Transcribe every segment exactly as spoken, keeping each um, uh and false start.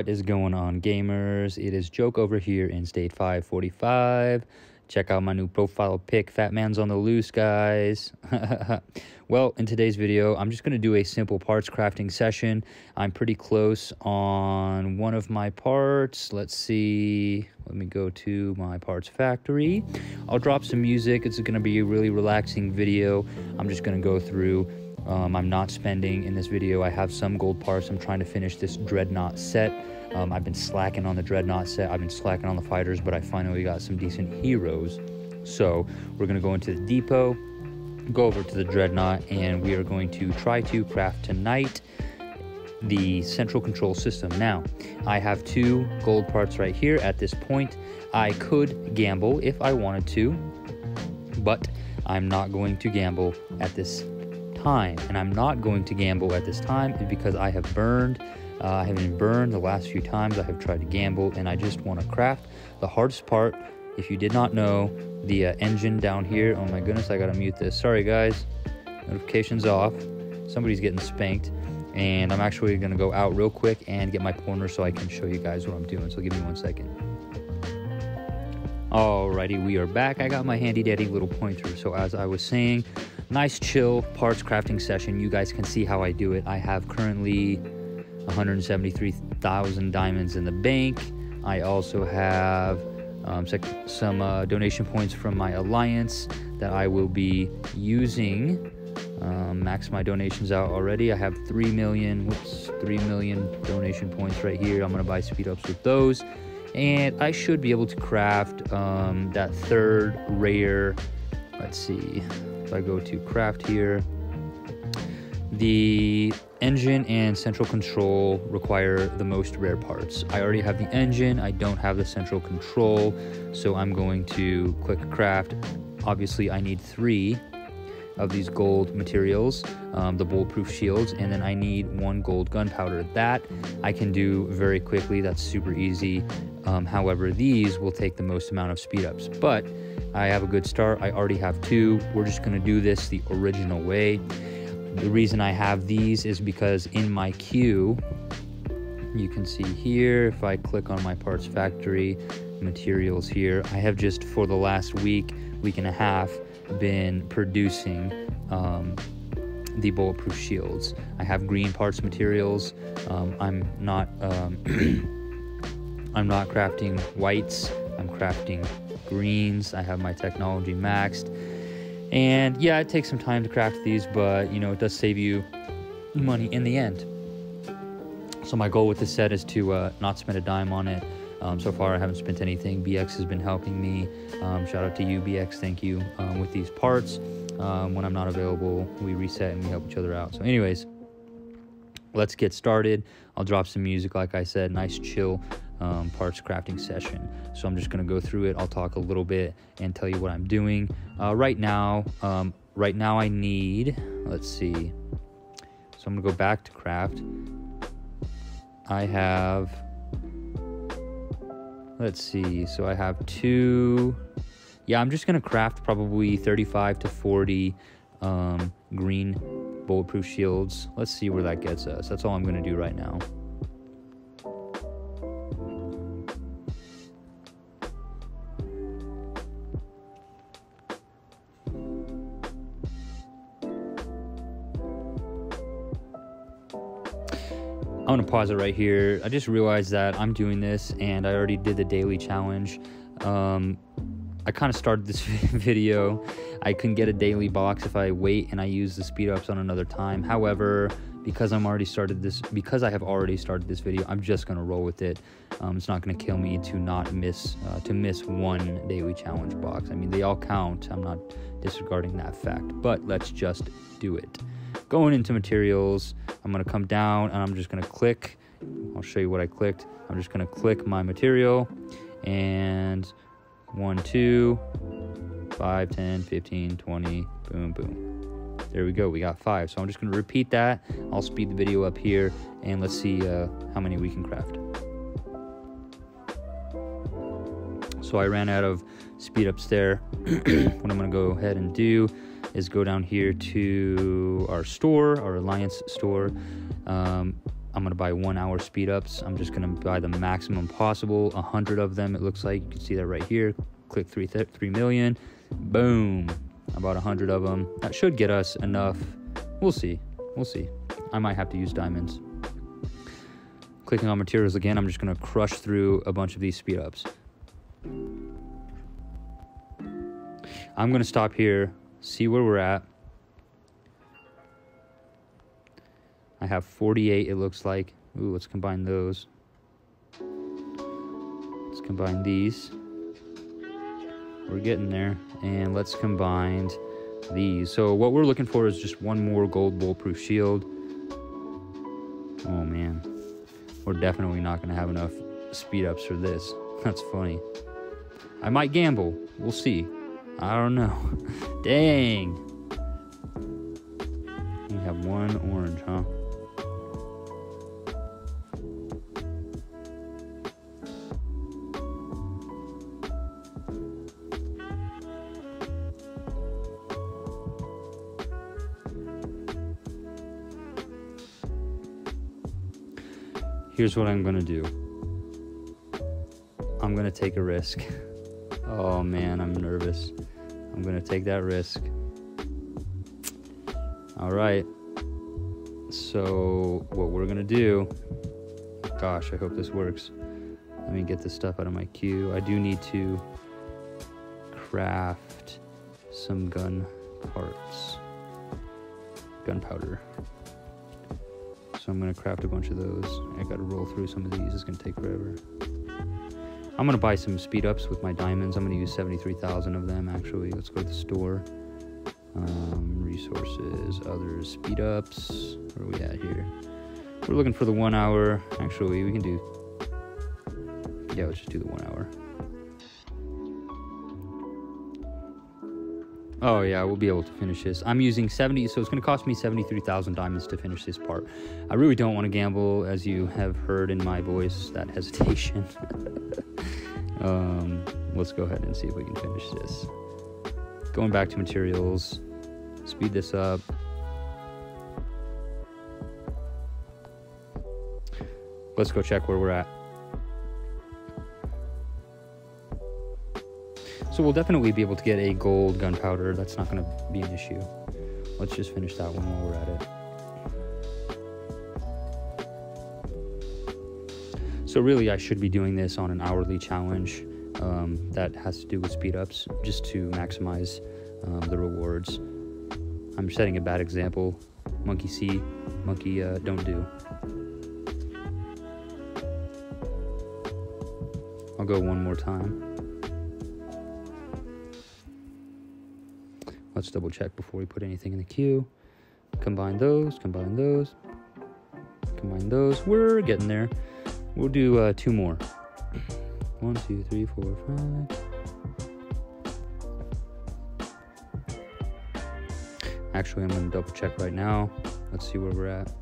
What is going on, gamers? It is Joke over here in State five forty-five. Check out my new profile pic, Fat Man's on the Loose, guys. Well, in today's video, I'm just going to do a simple parts crafting session. I'm pretty close on one of my parts. Let's see. Let me go to my Parts Factory. I'll drop some music. It's going to be a really relaxing video. I'm just going to go through. Um, I'm not spending in this video. I have some gold parts. I'm trying to finish this Dreadnought set. Um, I've been slacking on the Dreadnought set. I've been slacking on the fighters, but I finally got some decent heroes. So we're going to go into the depot, go over to the Dreadnought, and we are going to try to craft tonight the Central Control System. Now, I have two gold parts right here at this point. I could gamble if I wanted to, but I'm not going to gamble at this point. Time, and I'm not going to gamble at this time because I have burned. Uh, I have been burned the last few times I have tried to gamble, and I just want to craft the hardest part. If you did not know, the uh, engine down here. Oh my goodness, I gotta mute this. Sorry guys, notifications off. Somebody's getting spanked, and I'm actually gonna go out real quick and get my pointer so I can show you guys what I'm doing. So give me one second. Alrighty, we are back. I got my handy dandy little pointer. So as I was saying, nice chill parts crafting session. You guys can see how I do it. I have currently one hundred seventy-three thousand diamonds in the bank. I also have um, some uh, donation points from my alliance that I will be using. Um, max my donations out already. I have three million, whoops, three million donation points right here. I'm gonna buy speed ups with those. And I should be able to craft um, that third rare. Let's see. I go to craft here. The engine and central control require the most rare parts. I already have the engine. I don't have the central control, so I'm going to click craft. Obviously I need three of these gold materials, um, the bulletproof shields, and then I need one gold gunpowder. That I can do very quickly. That's super easy. Um, however, these will take the most amount of speed ups, but I have a good start. I already have two. We're just going to do this the original way. The reason I have these is because in my queue, you can see here, if I click on my Parts Factory materials here, I have just for the last week, week and a half, been producing um, the bulletproof shields. I have green parts materials. Um, I'm not, um, I'm not crafting whites. I'm crafting greens. I have my technology maxed, and yeah, it takes some time to craft these, but you know, it does save you money in the end. So my goal with this set is to uh, not spend a dime on it. Um, so far I haven't spent anything. B X has been helping me. Um, shout out to you, B X. Thank you um, with these parts. Um, when I'm not available, we reset and we help each other out. So anyways, let's get started. I'll drop some music, like I said, nice chill Um, parts crafting session. So I'm just gonna go through it. I'll talk a little bit and tell you what I'm doing uh, right now. Um, right now I need, let's see. So I'm gonna go back to craft. I have, let's see. So I have two. Yeah, I'm just gonna craft probably thirty-five to forty um, green bulletproof shields. Let's see where that gets us. That's all I'm gonna do right now. I'm gonna pause it right here. I just realized that I'm doing this and I already did the daily challenge. Um, I kind of started this video. I couldn't get a daily box if I wait and I use the speed ups on another time. However, because I'm already started this, because I have already started this video, I'm just gonna roll with it. Um, it's not gonna kill me to not miss uh, to miss one daily challenge box. I mean, they all count. I'm not disregarding that fact, but let's just do it. Going into materials, I'm gonna come down and I'm just gonna click. I'll show you what I clicked. I'm just gonna click my material and one, two, five, ten, fifteen, twenty, boom, boom. There we go, we got five. So I'm just gonna repeat that. I'll speed the video up here and let's see uh, how many we can craft. So I ran out of speed ups there. What I'm gonna go ahead and do is go down here to our store, our alliance store. Um, I'm I'm gonna buy one hour speed ups. I'm just gonna buy the maximum possible, a hundred of them. It looks like you can see that right here. Click three th three million, boom. About a hundred of them. That should get us enough. We'll see. We'll see. I might have to use diamonds. Clicking on materials again. I'm just gonna crush through a bunch of these speed ups. I'm gonna stop here. See where we're at. I have forty-eight, it looks like. Ooh, let's combine those. Let's combine these. We're getting there. And let's combine these. So what we're looking for is just one more gold bulletproof shield. Oh, man. We're definitely not going to have enough speed ups for this. That's funny. I might gamble. We'll see. I don't know. Dang. We have one orange, huh? Here's what I'm gonna do. I'm gonna take a risk. Oh man, I'm nervous. I'm gonna take that risk. All right. So what we're gonna do, gosh, I hope this works. Let me get this stuff out of my queue. I do need to craft some gun parts, gunpowder. So I'm gonna craft a bunch of those. I gotta roll through some of these. It's gonna take forever. I'm gonna buy some speed ups with my diamonds. I'm gonna use seventy-three thousand of them actually. Let's go to the store. Um, resources, other speed ups. Where are we at here? We're looking for the one hour. Actually, we can do. Yeah, let's just do the one hour. Oh yeah, we'll be able to finish this. I'm using seventy, so it's gonna cost me seventy-three thousand diamonds to finish this part. I really don't want to gamble, as you have heard in my voice, that hesitation. um, let's go ahead and see if we can finish this. Going back to materials, speed this up. Let's go check where we're at. So we'll definitely be able to get a gold gunpowder. That's not going to be an issue. Let's just finish that one while we're at it. So really, I should be doing this on an hourly challenge. Um, that has to do with speed ups, just to maximize um, the rewards. I'm setting a bad example. Monkey see, monkey uh, don't do. I'll go one more time. Let's double check before we put anything in the queue. Combine those, combine those, combine those. We're getting there. We'll do uh, two more. One, two, three, four, five. Actually, I'm going to double check right now. Let's see where we're at.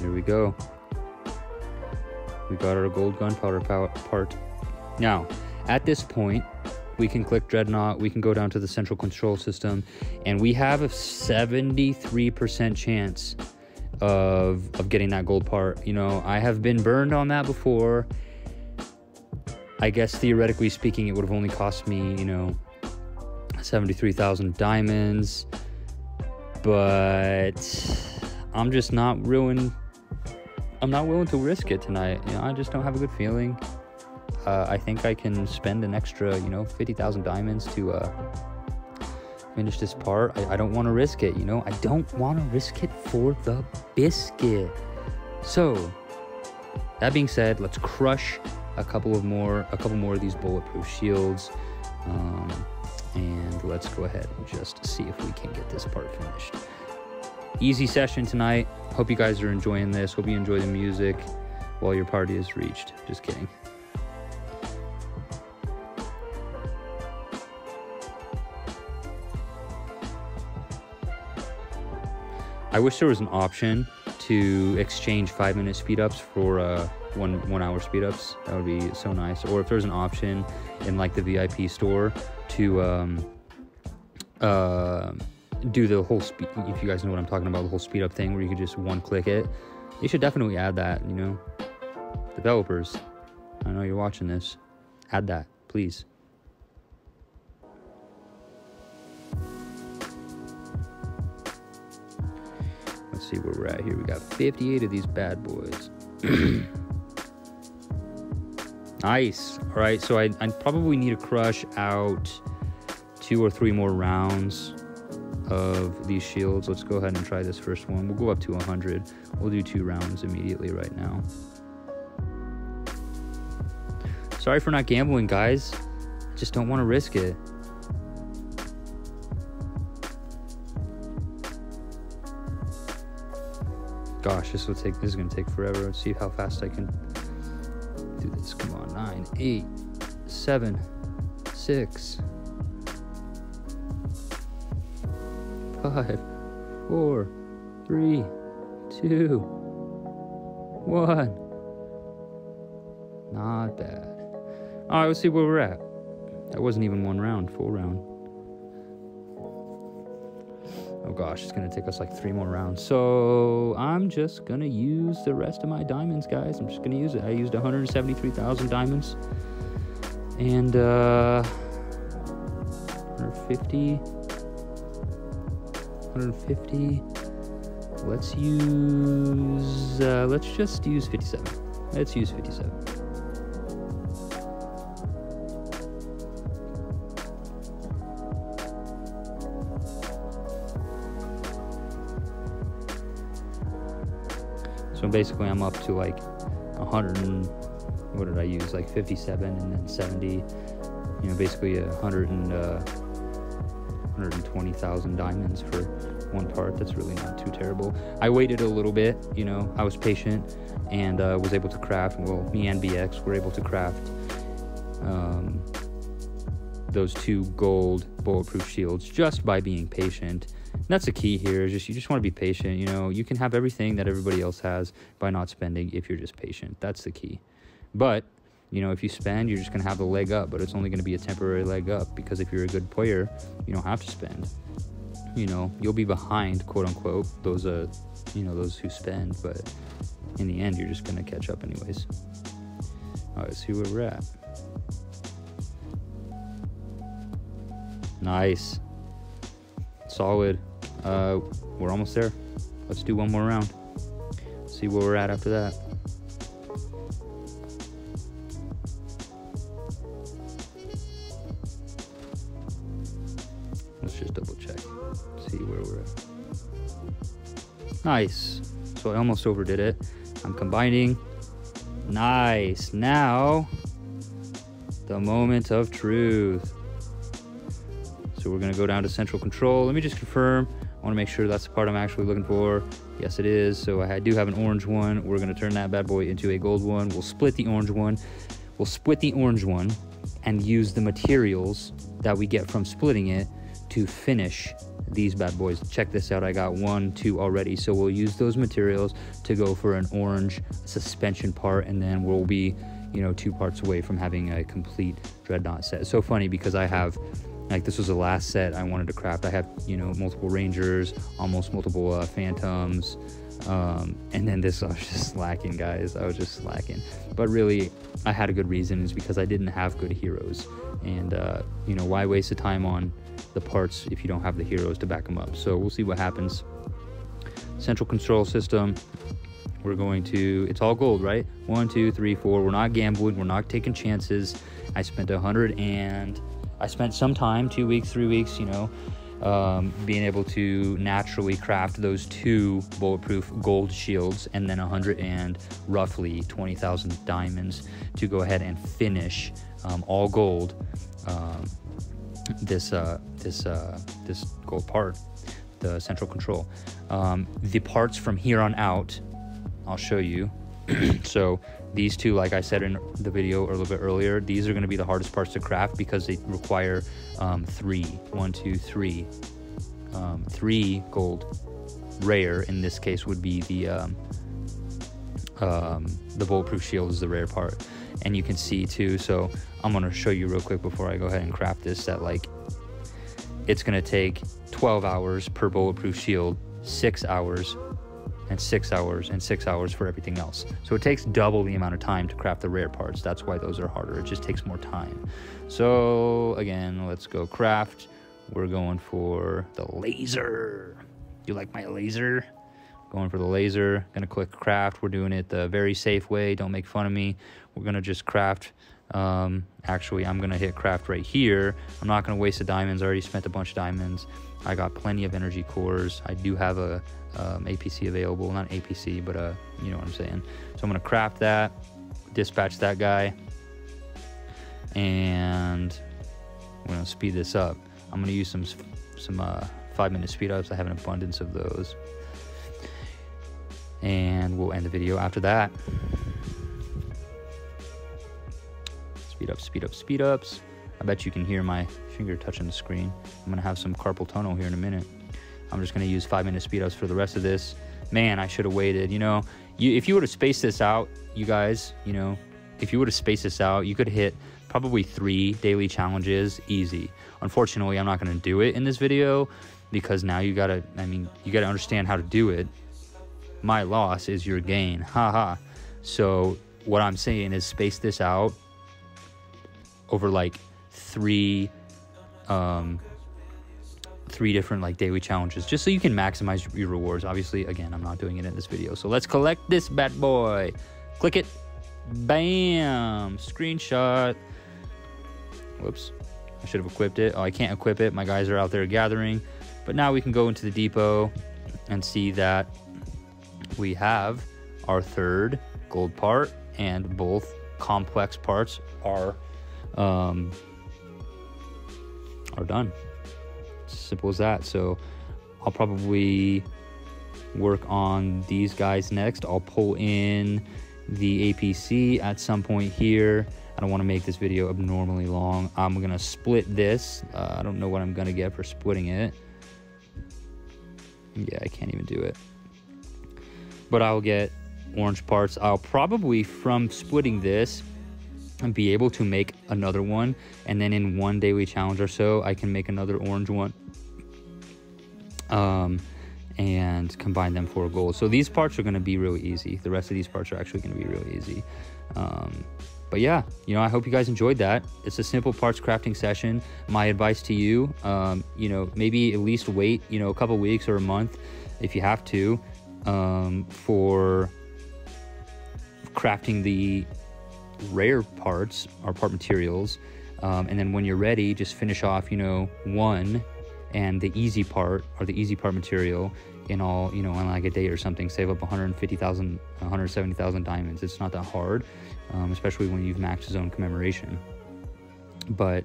Here we go. We got our gold gunpowder part. Now, at this point, we can click Dreadnought. We can go down to the Central Control System, and we have a seventy-three percent chance of, of getting that gold part. You know, I have been burned on that before. I guess theoretically speaking, it would have only cost me, you know, seventy-three thousand diamonds, but I'm just not ruined. I'm not willing to risk it tonight. You know, I just don't have a good feeling. Uh, I think I can spend an extra, you know, fifty thousand diamonds to uh, finish this part. I, I don't want to risk it, you know. I don't want to risk it for the biscuit. So, that being said, let's crush a couple of more, a couple more of these bulletproof shields, um, and let's go ahead and just see if we can get this part finished. Easy session tonight. Hope you guys are enjoying this. Hope you enjoy the music while your party is reached. Just kidding. I wish there was an option to exchange five minute speed ups for uh, one one hour speed ups. That would be so nice. Or if there's an option in like the V I P store to um, uh, do the whole speed, if you guys know what I'm talking about, the whole speed up thing where you could just one click it. You should definitely add that, you know. Developers, I know you're watching this. Add that, please. Let's see where we're at here. We got fifty-eight of these bad boys. Nice. All right, so I I probably need to crush out two or three more rounds of these shields. Let's go ahead and try this first one. We'll go up to one hundred. We'll do two rounds immediately right now. Sorry for not gambling, guys. Just don't want to risk it. Gosh, this will take. This is gonna take forever. Let's see how fast I can do this. Come on, nine, eight, seven, six, five, four, three, two, one. Not bad. All right, let's see where we're at. That wasn't even one round, full round. Oh gosh, it's gonna take us like three more rounds. So I'm just gonna use the rest of my diamonds, guys. I'm just gonna use it. I used one hundred seventy-three thousand diamonds and uh, one fifty, one fifty. Let's use, uh, let's just use fifty-seven. Let's use fifty-seven. So basically I'm up to like one hundred, what did I use, like fifty-seven and then seventy, you know, basically one hundred and, uh, one hundred twenty thousand diamonds for one part. That's really not too terrible. I waited a little bit, you know, I was patient and uh, was able to craft, well, me and B X were able to craft um, those two gold bulletproof shields just by being patient. And that's the key here, is just you just want to be patient. You know, you can have everything that everybody else has by not spending if you're just patient. That's the key. But, you know, if you spend, you're just going to have a leg up, but it's only going to be a temporary leg up, because if you're a good player, you don't have to spend. You know, you'll be behind, quote unquote, those, uh, you know, those who spend, but in the end, you're just going to catch up anyways. All right, see where we're at. Nice. Solid. Uh, we're almost there. Let's do one more round. See where we're at after that. Let's just double check. See where we're at. Nice. So I almost overdid it. I'm combining. Nice. Now, the moment of truth. So we're gonna go down to Central Control. Let me just confirm. I wanna make sure that's the part I'm actually looking for. Yes, it is. So I do have an orange one. We're gonna turn that bad boy into a gold one. We'll split the orange one. We'll split the orange one and use the materials that we get from splitting it to finish these bad boys. Check this out. I got one, two already. So we'll use those materials to go for an orange suspension part, and then we'll be, you know, two parts away from having a complete Dreadnought set. It's so funny because I have, like, this was the last set I wanted to craft. I have, you know, multiple Rangers, almost multiple uh, Phantoms, um, and then this, I was just slacking, guys. I was just slacking. But really, I had a good reason, is because I didn't have good heroes. And, uh, you know, why waste the time on the parts if you don't have the heroes to back them up? So we'll see what happens. Central Control System. We're going to, it's all gold, right? One, two, three, four. We're not gambling. We're not taking chances. I spent one hundred and... I spent some time, two weeks, three weeks, you know, um, being able to naturally craft those two bulletproof gold shields, and then one hundred and roughly twenty thousand diamonds to go ahead and finish um, all gold um, this uh, this uh, this gold part, the Central Control. Um, the parts from here on out, I'll show you. So these two, like I said in the video a little bit earlier, these are going to be the hardest parts to craft because they require um, three, one, two, three, um, three gold rare in this case would be the um, um, the bulletproof shield is the rare part. And you can see too, so I'm going to show you real quick before I go ahead and craft this, that like it's going to take twelve hours per bulletproof shield, six hours, and six hours, and six hours for everything else. So it takes double the amount of time to craft the rare parts. That's why those are harder. It just takes more time. So again, let's go craft. We're going for the laser. You like my laser? Going for the laser. Gonna click craft. We're doing it the very safe way. Don't make fun of me. We're gonna just craft. Um, actually, I'm gonna hit craft right here. I'm not gonna waste the diamonds. I already spent a bunch of diamonds. I got plenty of energy cores. I do have a um, A P C available, not A P C, but uh, you know what I'm saying. So I'm gonna craft that, dispatch that guy, and we're gonna speed this up. I'm gonna use some some uh, five minute speed ups. I have an abundance of those, and we'll end the video after that. Speed up, speed up, speed ups. I bet you can hear my finger touching the screen. I'm gonna have some carpal tunnel here in a minute. I'm just gonna use five minute speed ups for the rest of this. Man, I should have waited. You know, you, if you would have spaced this out, you guys, you know, if you would have spaced this out, you could hit probably three daily challenges easy. Unfortunately, I'm not gonna do it in this video because now you gotta, I mean, you gotta understand how to do it. My loss is your gain, haha. So what I'm saying is space this out over like three um three different like daily challenges, just so you can maximize your rewards. Obviously, again, I'm not doing it in this video, so let's collect this bad boy. Click it, bam, screenshot. Whoops, I should have equipped it. Oh, I can't equip it, my guys are out there gathering. But now we can go into the depot and see that we have our third gold part, and both complex parts are um are done. Simple as that. So I'll probably work on these guys next. I'll pull in the A P C at some point here. I don't want to make this video abnormally long. I'm gonna split this. uh, I don't know what I'm gonna get for splitting it. Yeah, I can't even do it, but I'll get orange parts. I'll probably, from splitting this, and be able to make another one, and then in one daily challenge or so I can make another orange one um and combine them for a goal. So these parts are going to be really easy. The rest of these parts are actually going to be really easy. Um but yeah, you know, I hope you guys enjoyed that. It's a simple parts crafting session. My advice to you, um you know, maybe at least wait, you know, a couple weeks or a month if you have to, um for crafting the rare parts or part materials, um, and then when you're ready, just finish off, you know, one and the easy part or the easy part material in all, you know, in like a day or something. Save up one hundred fifty thousand, one hundred seventy thousand diamonds. It's not that hard, um, especially when you've maxed his own commemoration. But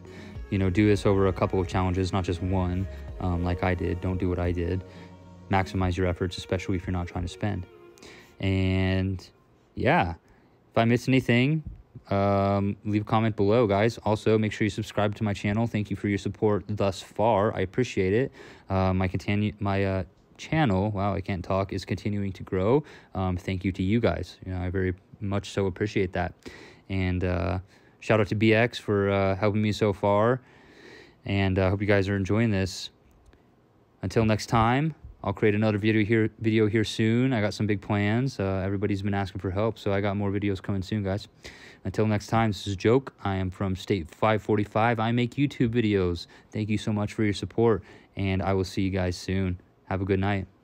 you know, do this over a couple of challenges, not just one, um, like I did. Don't do what I did. Maximize your efforts, especially if you're not trying to spend. And yeah, if I missed anything, um leave a comment below, guys. Also, make sure you subscribe to my channel. Thank you for your support thus far. I appreciate it. uh, my continue my uh channel, wow, I can't talk, is continuing to grow. Um thank you to you guys, you know, I very much so appreciate that. And uh shout out to B X for uh helping me so far, and I uh, hope you guys are enjoying this. Until next time, I'll create another video here video here soon. I got some big plans. Uh, everybody's been asking for help, so I got more videos coming soon, guys. Until next time, this is Joke. I am from State five forty-five. I make YouTube videos. Thank you so much for your support, and I will see you guys soon. Have a good night.